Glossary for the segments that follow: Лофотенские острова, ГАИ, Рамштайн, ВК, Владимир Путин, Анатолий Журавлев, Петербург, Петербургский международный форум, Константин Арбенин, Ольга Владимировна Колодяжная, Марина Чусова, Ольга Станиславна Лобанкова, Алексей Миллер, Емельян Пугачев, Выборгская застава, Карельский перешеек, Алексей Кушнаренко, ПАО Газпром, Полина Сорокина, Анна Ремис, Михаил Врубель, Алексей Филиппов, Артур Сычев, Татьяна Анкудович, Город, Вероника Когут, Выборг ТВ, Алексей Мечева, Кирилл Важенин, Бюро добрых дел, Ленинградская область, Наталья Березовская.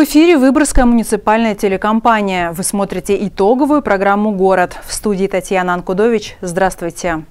В эфире Выборгская муниципальная телекомпания. Вы смотрите итоговую программу «Город». В студии Татьяна Анкудович. Здравствуйте.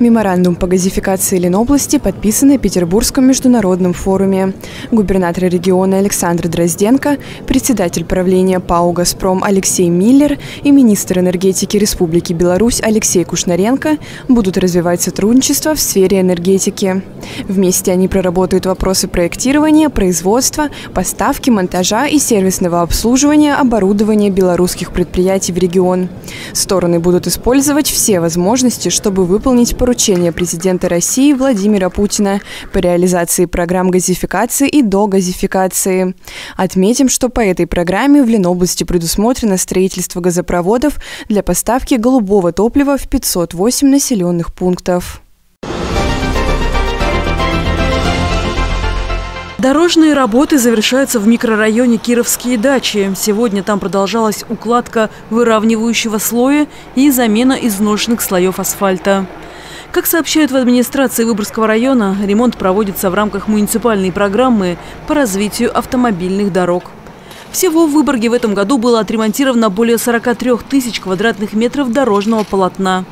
Меморандум по газификации Ленобласти подписан на Петербургском международном форуме. Губернатор региона Александр Дрозденко, председатель правления ПАО «Газпром» Алексей Миллер и министр энергетики Республики Беларусь Алексей Кушнаренко будут развивать сотрудничество в сфере энергетики. Вместе они проработают вопросы проектирования, производства, поставки, монтажа и сервисного обслуживания оборудования белорусских предприятий в регион. Стороны будут использовать все возможности, чтобы выполнить поручение президента России Владимира Путина по реализации программ газификации и догазификации. Отметим, что по этой программе в Ленобласти предусмотрено строительство газопроводов для поставки голубого топлива в 508 населенных пунктов. Дорожные работы завершаются в микрорайоне Кировские Дачи. Сегодня там продолжалась укладка выравнивающего слоя и замена изношенных слоев асфальта. Как сообщают в администрации Выборгского района, ремонт проводится в рамках муниципальной программы по развитию автомобильных дорог. Всего в Выборге в этом году было отремонтировано более 43 тысяч квадратных метров дорожного полотна.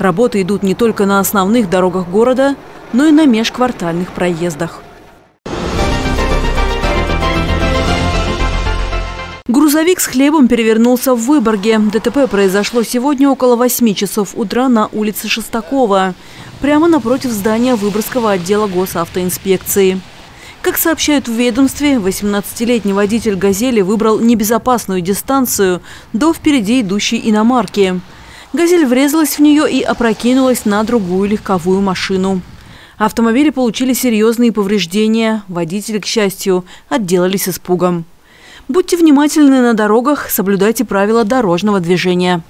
Работы идут не только на основных дорогах города, но и на межквартальных проездах. Грузовик с хлебом перевернулся в Выборге. ДТП произошло сегодня около 8 часов утра на улице Шестакова, прямо напротив здания Выборгского отдела госавтоинспекции. Как сообщают в ведомстве, 18-летний водитель «Газели» выбрал небезопасную дистанцию до впереди идущей иномарки. «Газель» врезалась в нее и опрокинулась на другую легковую машину. Автомобили получили серьезные повреждения. Водители, к счастью, отделались испугом. Будьте внимательны на дорогах, соблюдайте правила дорожного движения.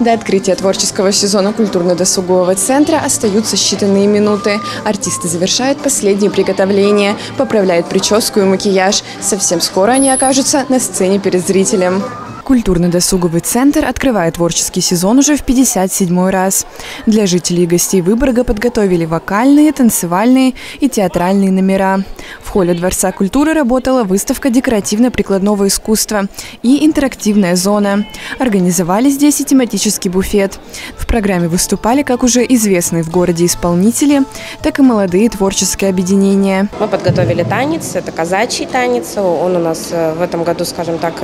До открытия творческого сезона культурно-досугового центра остаются считанные минуты. Артисты завершают последние приготовления, поправляют прическу и макияж. Совсем скоро они окажутся на сцене перед зрителем. Культурно-досуговый центр открывает творческий сезон уже в 57-й раз. Для жителей и гостей Выборга подготовили вокальные, танцевальные и театральные номера. В холле Дворца культуры работала выставка декоративно-прикладного искусства и интерактивная зона. Организовали здесь и тематический буфет. В программе выступали как уже известные в городе исполнители, так и молодые творческие объединения. Мы подготовили танец, это казачий танец. Он у нас в этом году, скажем так,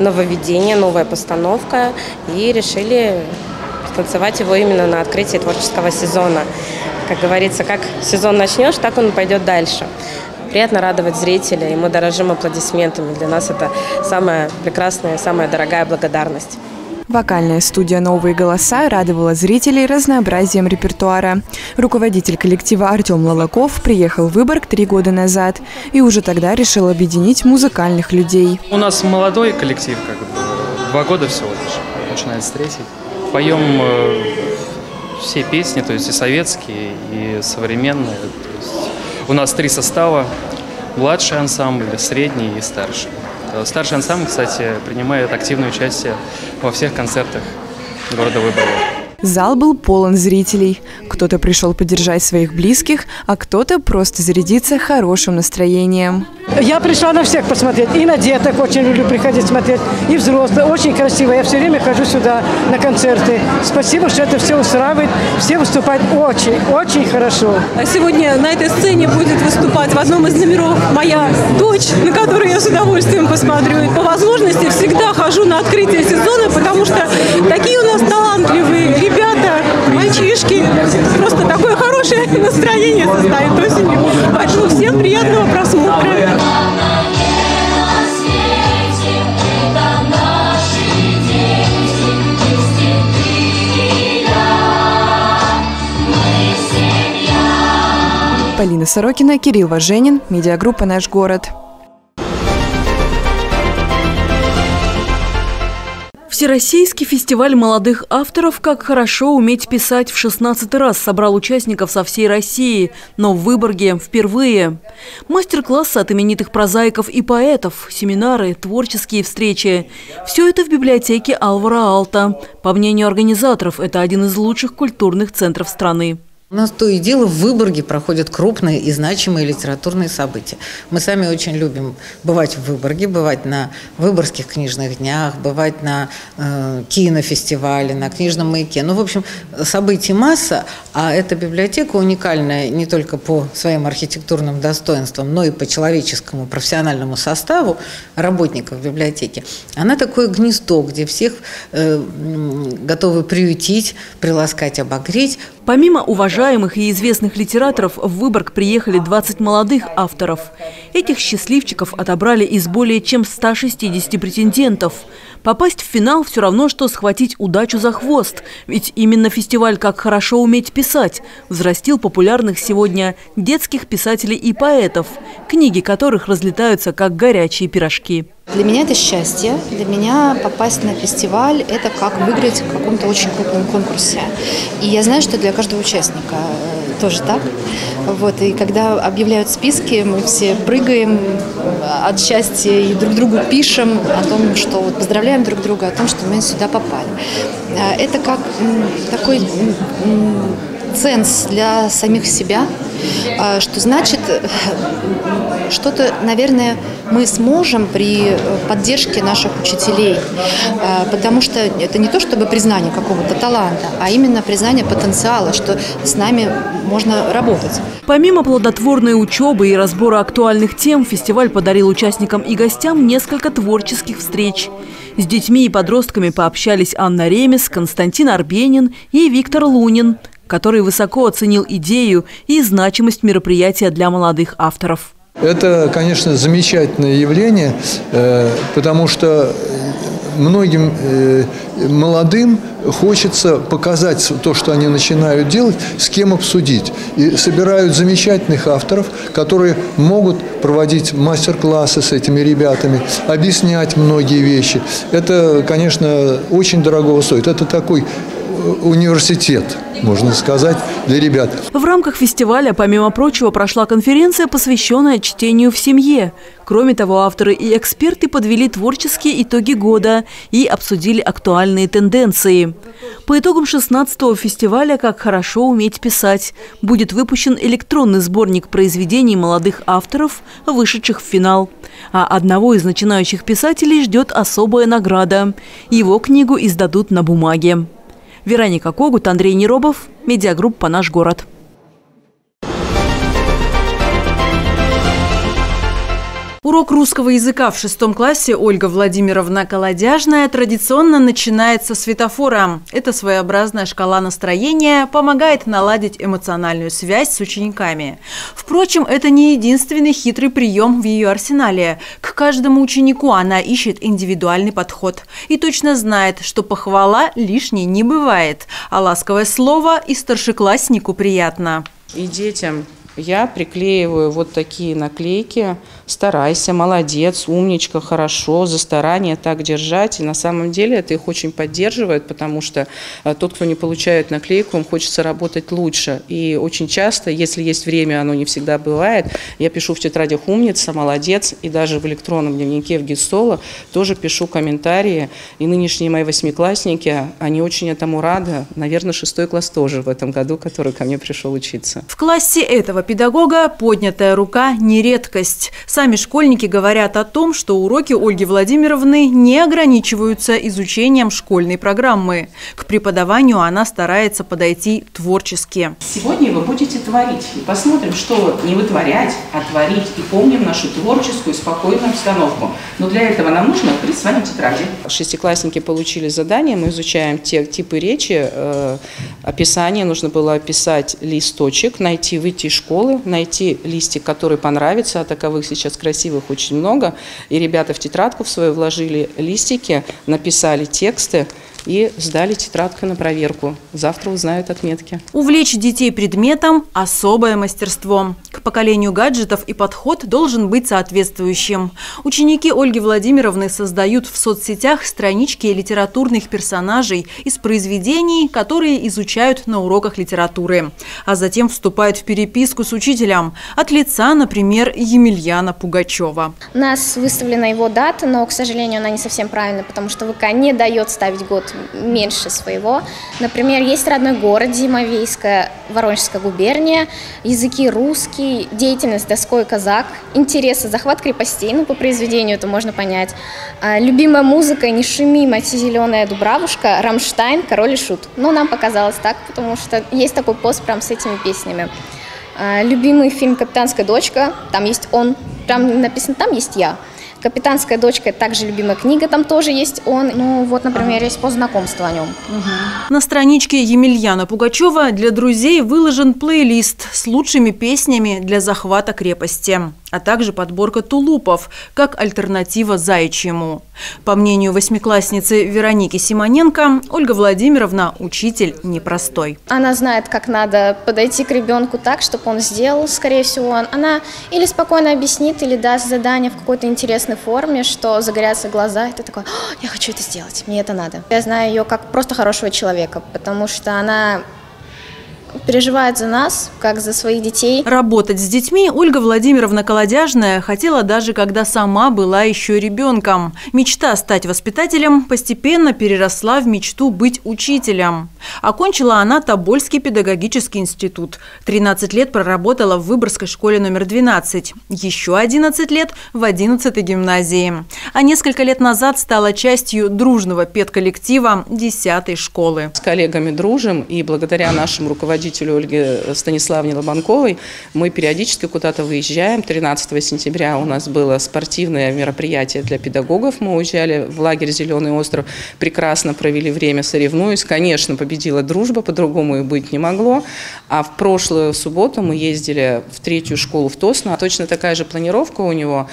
нововведение, новая постановка, и решили танцевать его именно на открытии творческого сезона. Как говорится, как сезон начнешь, так он пойдет дальше. Приятно радовать зрителя, и мы дорожим аплодисментами. Для нас это самая прекрасная, самая дорогая благодарность. Вокальная студия «Новые голоса» радовала зрителей разнообразием репертуара. Руководитель коллектива Артем Лолоков приехал в Выборг 3 года назад и уже тогда решил объединить музыкальных людей. У нас молодой коллектив, как бы, 2 года всего лишь, начинается 3-й. Поем все песни, то есть и советские, и современные. То есть у нас 3 состава – младший ансамбль, средний и старший. Старший ансамбль, кстати, принимает активное участие во всех концертах города Выборга. Зал был полон зрителей. Кто-то пришел поддержать своих близких, а кто-то просто зарядиться хорошим настроением. Я пришла на всех посмотреть. И на деток очень люблю приходить смотреть, и взрослые. Очень красиво. Я все время хожу сюда на концерты. Спасибо, что это все устраивает. Все выступают очень хорошо. Сегодня на этой сцене будет выступать в одном из номеров моя дочь, на которую я с удовольствием посмотрю. И по возможности всегда хожу на открытие сезона, потому что такие у нас талантливые ребята, мальчишки. Просто такое хорошее настроение состоит осенью. Поэтому всем приятного просмотра. Полина Сорокина, Кирилл Важенин, медиагруппа «Наш город». В Всероссийский фестиваль молодых авторов «Как хорошо уметь писать» в 16 раз собрал участников со всей России, но в Выборге впервые. Мастер-классы от именитых прозаиков и поэтов, семинары, творческие встречи – все это в библиотеке Альвара Алта. По мнению организаторов, это один из лучших культурных центров страны. У нас то и дело в Выборге проходят крупные и значимые литературные события. Мы сами очень любим бывать в Выборге, бывать на Выборгских книжных днях, бывать на кинофестивале, на книжном маяке. Ну, в общем, событий масса, а эта библиотека уникальная не только по своим архитектурным достоинствам, но и по человеческому профессиональному составу работников библиотеки. Она такое гнездо, где всех готовы приютить, приласкать, обогреть. Помимо уважаемых и известных литераторов, в Выборг приехали 20 молодых авторов. Этих счастливчиков отобрали из более чем 160 претендентов. Попасть в финал все равно, что схватить удачу за хвост. Ведь именно фестиваль «Как хорошо уметь писать» взрастил популярных сегодня детских писателей и поэтов, книги которых разлетаются как горячие пирожки. Для меня это счастье. Для меня попасть на фестиваль – это как выиграть в каком-то очень крупном конкурсе. И я знаю, что для каждого участника тоже так. Вот. И когда объявляют списки, мы все прыгаем от счастья и друг другу пишем о том, что вот поздравляем друг друга, о том, что мы сюда попали. Это как такой ценз для самих себя, что значит, что-то, наверное, мы сможем при поддержке наших учителей, потому что это не то чтобы признание какого-то таланта, а именно признание потенциала, что с нами можно работать. Помимо плодотворной учебы и разбора актуальных тем, фестиваль подарил участникам и гостям несколько творческих встреч. С детьми и подростками пообщались Анна Ремис, Константин Арбенин и Виктор Лунин, который высоко оценил идею и значимость мероприятия для молодых авторов. Это, конечно, замечательное явление, потому что многим молодым хочется показать то, что они начинают делать, с кем обсудить. И собирают замечательных авторов, которые могут проводить мастер-классы с этими ребятами, объяснять многие вещи. Это, конечно, очень дорого стоит. Это такой университет, можно сказать, для ребят. В рамках фестиваля, помимо прочего, прошла конференция, посвященная чтению в семье. Кроме того, авторы и эксперты подвели творческие итоги года и обсудили актуальные тенденции. По итогам 16-го фестиваля «Как хорошо уметь писать» будет выпущен электронный сборник произведений молодых авторов, вышедших в финал. А одного из начинающих писателей ждет особая награда. Его книгу издадут на бумаге. Вероника Когут, Андрей Неробов, медиагруппа «Наш город». Урок русского языка в 6 классе Ольга Владимировна Колодяжная традиционно начинает со светофора. Эта своеобразная шкала настроения помогает наладить эмоциональную связь с учениками. Впрочем, это не единственный хитрый прием в ее арсенале. К каждому ученику она ищет индивидуальный подход и точно знает, что похвала лишней не бывает, а ласковое слово и старшекласснику приятно. И детям. Я приклеиваю вот такие наклейки. Старайся, молодец, умничка, хорошо, за старание так держать. И на самом деле это их очень поддерживает, потому что тот, кто не получает наклейку, им хочется работать лучше. И очень часто, если есть время, оно не всегда бывает, я пишу в тетрадях «умница», «молодец». И даже в электронном дневнике в Гидсоло тоже пишу комментарии. И нынешние мои восьмиклассники, они очень этому рады. Наверное, 6-й класс тоже в этом году, который ко мне пришел учиться. В классе этого педагога поднятая рука не редкость. Сами школьники говорят о том, что уроки Ольги Владимировны не ограничиваются изучением школьной программы. К преподаванию она старается подойти творчески. Сегодня вы будете творить. И посмотрим, что не вытворять, а творить. И помним нашу творческую, спокойную обстановку. Но для этого нам нужно открыть с вами тетради. Шестиклассники получили задание. Мы изучаем те типы речи, описание. Нужно было описать листочек, выйти из школы, найти листик, который понравится, а таковых сейчас красивых очень много. И ребята в тетрадку в свою вложили листики, написали тексты и сдали тетрадку на проверку. Завтра узнают отметки. Увлечь детей предметом – особое мастерство. К поколению гаджетов и подход должен быть соответствующим. Ученики Ольги Владимировны создают в соцсетях странички литературных персонажей из произведений, которые изучают на уроках литературы, а затем вступают в переписку с учителем от лица, например, Емельяна Пугачева. У нас выставлена его дата, но, к сожалению, она не совсем правильная, потому что ВК не дает ставить год меньше своего. Например, есть родной город Зимовейская, Воронежская губерния, языки русский, деятельность доской казак, интересы, захват крепостей, ну, по произведению это можно понять, любимая музыка, не шуми, мать и зеленая дубравушка, Рамштайн, король и шут. Но нам показалось так, потому что есть такой пост прям с этими песнями. Любимый фильм «Капитанская дочка», там есть он, там написано «Там есть я». «Капитанская дочка» – также любимая книга, там тоже есть он. Ну вот, например, есть пост знакомства о нем. Угу. На страничке Емельяна Пугачева для друзей выложен плейлист с лучшими песнями для захвата крепости, а также подборка тулупов, как альтернатива заячьему. По мнению восьмиклассницы Вероники Симоненко, Ольга Владимировна – учитель непростой. Она знает, как надо подойти к ребенку так, чтобы он сделал, скорее всего. Она или спокойно объяснит, или даст задание в какой-то интересной форме, что загорятся глаза, и ты такой: я хочу это сделать, мне это надо. Я знаю ее как просто хорошего человека, потому что она переживает за нас, как за своих детей. Работать с детьми Ольга Владимировна Колодяжная хотела даже когда сама была еще ребенком. Мечта стать воспитателем постепенно переросла в мечту быть учителем. Окончила она Тобольский педагогический институт. 13 лет проработала в Выборгской школе номер 12. Еще 11 лет в 11-й гимназии. А несколько лет назад стала частью дружного педколлектива 10-й школы. С коллегами дружим, и благодаря нашему руководителю Ольге Станиславне Лобанковой мы периодически куда-то выезжаем. 13 сентября у нас было спортивное мероприятие для педагогов. Мы уезжали в лагерь «Зеленый остров», прекрасно провели время, соревнуясь. Конечно, победила дружба, по-другому и быть не могло. А в прошлую субботу мы ездили в 3-ю школу в Тосно. Точно такая же планировка у нее.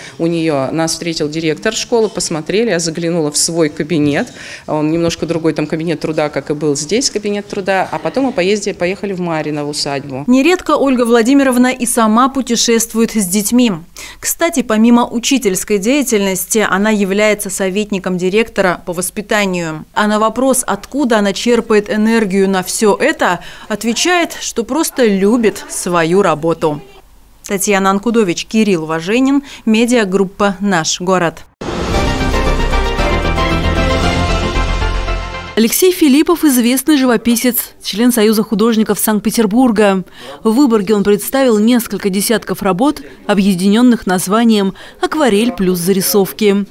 Нас встретил директор школы, посмотрели, я заглянула в свой кабинет. Он немножко другой, там кабинет труда, как и был здесь кабинет труда. А потом мы поехали в Марьино, в усадьбу. Нередко Ольга Владимировна и сама путешествует с детьми. Кстати, помимо учительской деятельности, она является советником директора по воспитанию. А на вопрос, откуда она черпает энергию на все это, отвечает, что просто любит свою работу. Татьяна Анкудович, Кирилл Важенин, медиагруппа «Наш город». Алексей Филиппов – известный живописец, член Союза художников Санкт-Петербурга. В Выборге он представил несколько десятков работ, объединенных названием «Акварель плюс зарисовки».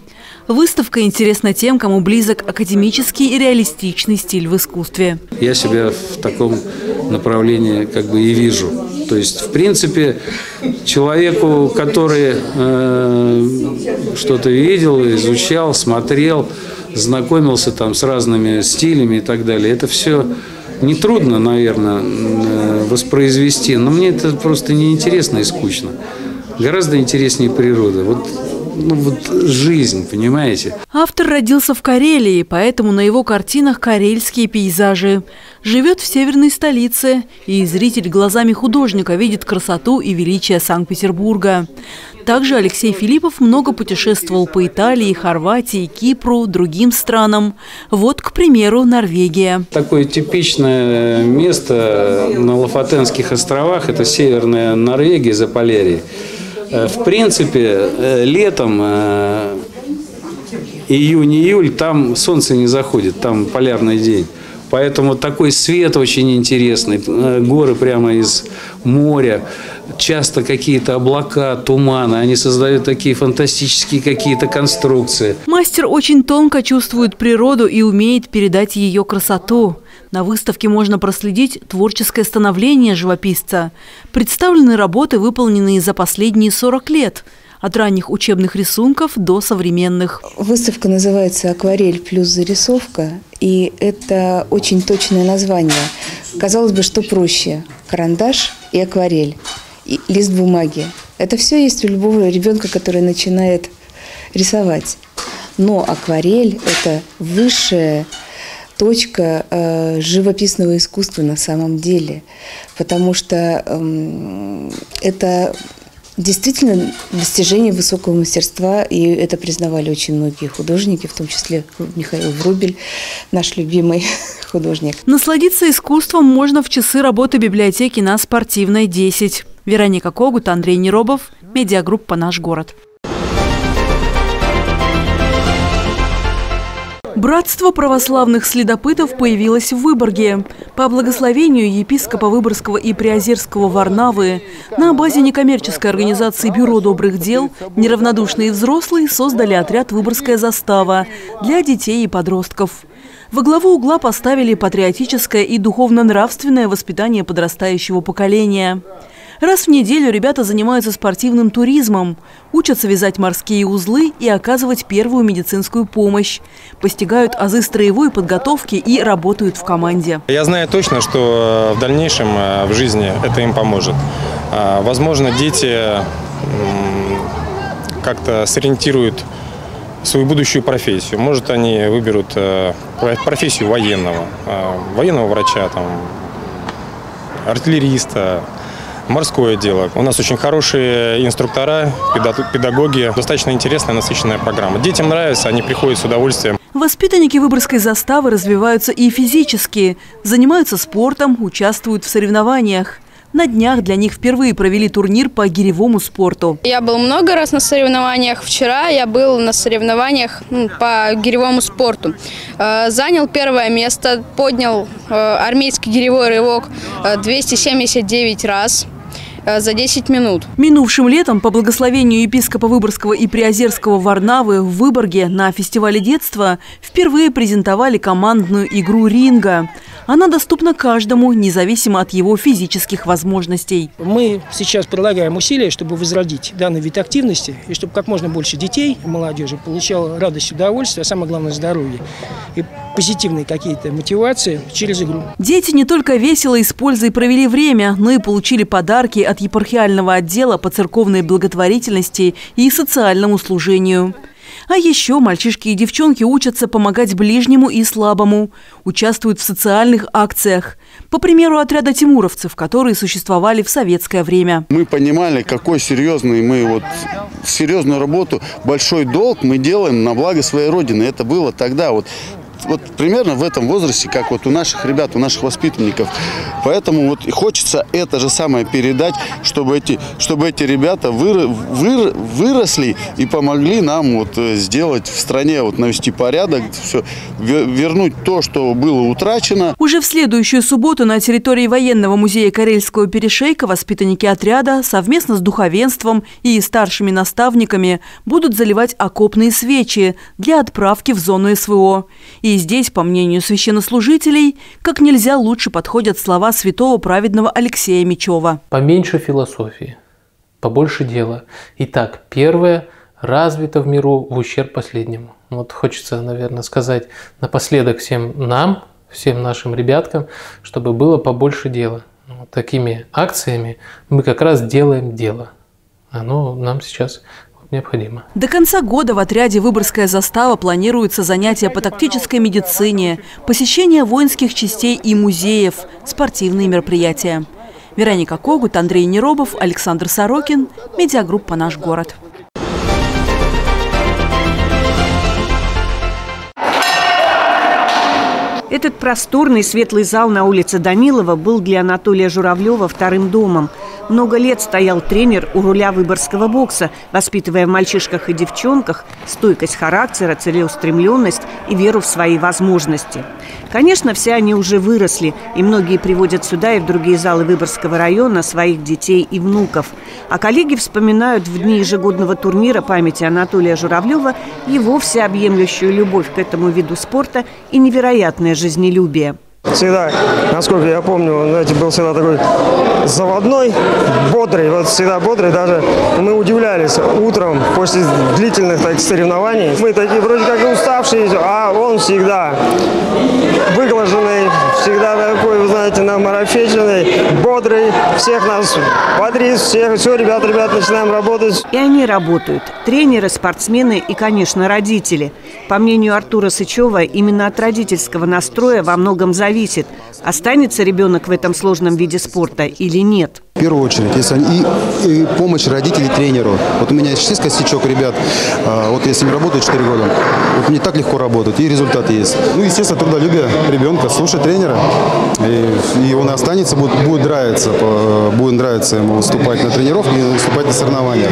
Выставка интересна тем, кому близок академический и реалистичный стиль в искусстве. Я себя в таком направлении как бы и вижу. То есть, в принципе, человеку, который что-то видел, изучал, смотрел, знакомился там с разными стилями и так далее. Это все нетрудно, наверное, воспроизвести, но мне это просто неинтересно и скучно. Гораздо интереснее природа. Вот жизнь, понимаете? Автор родился в Карелии, поэтому на его картинах карельские пейзажи. Живет в северной столице, и зритель глазами художника видит красоту и величие Санкт-Петербурга. Также Алексей Филиппов много путешествовал по Италии, Хорватии, Кипру, другим странам. Вот, к примеру, Норвегия. Такое типичное место на Лофотенских островах – это северная Норвегия, Заполярье. В принципе, летом, июнь-июль, там солнце не заходит, там полярный день. Поэтому такой свет очень интересный, горы прямо из моря, часто какие-то облака, туманы, они создают такие фантастические какие-то конструкции. Мастер очень тонко чувствует природу и умеет передать ее красоту. На выставке можно проследить творческое становление живописца. Представлены работы, выполненные за последние 40 лет. От ранних учебных рисунков до современных. Выставка называется «Акварель плюс зарисовка». И это очень точное название. Казалось бы, что проще – карандаш и акварель, и лист бумаги. Это все есть у любого ребенка, который начинает рисовать. Но акварель – это высшее... точка живописного искусства на самом деле, потому что это Действительно, достижение высокого мастерства, и это признавали очень многие художники, в том числе Михаил Врубель, наш любимый художник. Насладиться искусством можно в часы работы библиотеки на Спортивной 10. Вероника Когут, Андрей Неробов, медиагруппа «Наш город». Братство православных следопытов появилось в Выборге. По благословению епископа Выборгского и Приозерского Варнавы на базе некоммерческой организации «Бюро добрых дел» неравнодушные взрослые создали отряд «Выборгская застава» для детей и подростков. Во главу угла поставили патриотическое и духовно-нравственное воспитание подрастающего поколения. Раз в неделю ребята занимаются спортивным туризмом, учатся вязать морские узлы и оказывать первую медицинскую помощь, постигают азы строевой подготовки и работают в команде. Я знаю точно, что в дальнейшем в жизни это им поможет. Возможно, дети как-то сориентируют свою будущую профессию. Может, они выберут профессию военного врача, там, артиллериста. Морское дело. У нас очень хорошие инструктора, педагоги. Достаточно интересная, насыщенная программа. Детям нравится, они приходят с удовольствием. Воспитанники Выборгской заставы развиваются и физически. Занимаются спортом, участвуют в соревнованиях. На днях для них впервые провели турнир по гиревому спорту. Я был много раз на соревнованиях. Вчера я был на соревнованиях по гиревому спорту. Занял первое место, поднял армейский гиревой рывок 279 раз. За 10 минут. Минувшим летом по благословению епископа Выборгского и Приозерского Варнавы в Выборге на фестивале детства впервые презентовали командную игру ринга. Она доступна каждому, независимо от его физических возможностей. Мы сейчас прилагаем усилия, чтобы возродить данный вид активности и чтобы как можно больше детей, молодежи получало радость, удовольствие, а самое главное здоровье и позитивные какие-то мотивации через игру. Дети не только весело и с пользой провели время, но и получили подарки от епархиального отдела по церковной благотворительности и социальному служению. А еще мальчишки и девчонки учатся помогать ближнему и слабому, участвуют в социальных акциях, по примеру отряда тимуровцев, которые существовали в советское время. Мы понимали, какой серьезный серьезную работу, большой долг мы делаем на благо своей Родины. Это было тогда вот примерно в этом возрасте, как у наших ребят, у наших воспитанников. Поэтому и хочется это же самое передать, чтобы эти ребята выросли и помогли нам сделать в стране, навести порядок, все, вернуть то, что было утрачено. Уже в следующую субботу на территории военного музея Карельского перешейка воспитанники отряда совместно с духовенством и старшими наставниками будут заливать окопные свечи для отправки в зону СВО. И здесь, по мнению священнослужителей, как нельзя лучше подходят слова святого праведного Алексея Мечева. Поменьше философии, побольше дела. Итак, первое развито в миру в ущерб последнему. Хочется, наверное, сказать напоследок всем нам, всем нашим ребяткам, чтобы было побольше дела. Такими акциями мы как раз делаем дело. Оно нам сейчас необходимо. До конца года в отряде «Выборгская застава» планируются занятия по тактической медицине, посещение воинских частей и музеев, спортивные мероприятия. Вероника Когут, Андрей Неробов, Александр Сорокин, медиагруппа «Наш город». Этот просторный светлый зал на улице Данилова был для Анатолия Журавлева вторым домом. Много лет стоял тренер у руля выборгского бокса, воспитывая в мальчишках и девчонках стойкость характера, целеустремленность и веру в свои возможности. Конечно, все они уже выросли, и многие приводят сюда и в другие залы Выборгского района своих детей и внуков. А коллеги вспоминают в дни ежегодного турнира памяти Анатолия Журавлева его всеобъемлющую любовь к этому виду спорта и невероятное жизнелюбие. Всегда, насколько я помню, был всегда такой заводной, бодрый, всегда бодрый. Даже мы удивлялись утром после длительных соревнований. Мы такие вроде как и уставшие, а он всегда выглаженный, всегда такой, намарафетченный, бодрый. Всех нас бодрит, все, ребят, начинаем работать. И они работают. Тренеры, спортсмены и, конечно, родители. По мнению Артура Сычева, именно от родительского настроя во многом зависит, останется ребенок в этом сложном виде спорта или нет. В первую очередь, если они, и помощь родителей тренеру. Вот у меня есть косячок, ребят, вот если не работают 4 года, вот мне так легко работать, и результат есть. Ну, естественно, трудолюбие ребенка, слушать тренера, и он останется, будет нравиться ему выступать на тренировке и выступать на соревнованиях.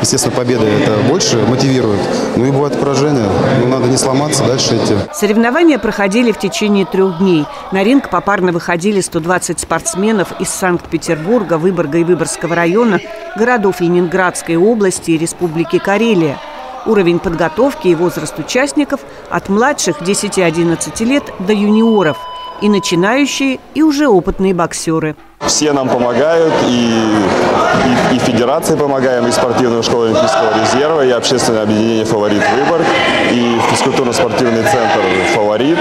Естественно, победа это больше мотивирует. Ну и бывает поражение, но надо не сломаться, дальше идти. Соревнования проходили в течение 3 дней. На ринг попарно выходили 120 спортсменов из Санкт-Петербурга, Выборга и Выборгского района, городов Ленинградской области и Республики Карелия. Уровень подготовки и возраст участников от младших 10-11 лет до юниоров. И начинающие, и уже опытные боксеры. Все нам помогают, и федерации помогаем, и спортивная школа Олимпийского резерва, и общественное объединение «Фаворит Выборг», и физкультурно-спортивный центр «Фаворит».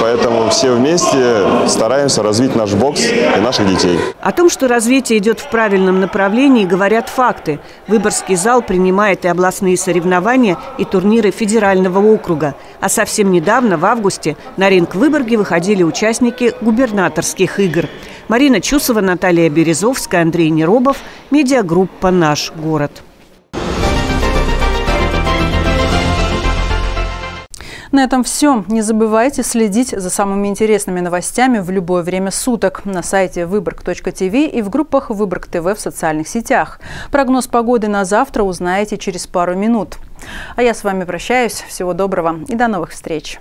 Поэтому все вместе стараемся развить наш бокс и наших детей. О том, что развитие идет в правильном направлении, говорят факты. Выборгский зал принимает и областные соревнования, и турниры федерального округа. А совсем недавно, в августе, на ринг в Выборге выходили участники губернаторских игр. Марина Чусова, Наталья Березовская, Андрей Неробов, медиагруппа «Наш город». На этом все. Не забывайте следить за самыми интересными новостями в любое время суток на сайте выборг.тв и в группах Выборг ТВ в социальных сетях. Прогноз погоды на завтра узнаете через пару минут. А я с вами прощаюсь. Всего доброго и до новых встреч.